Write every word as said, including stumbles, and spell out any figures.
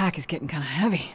pack is getting kind of heavy.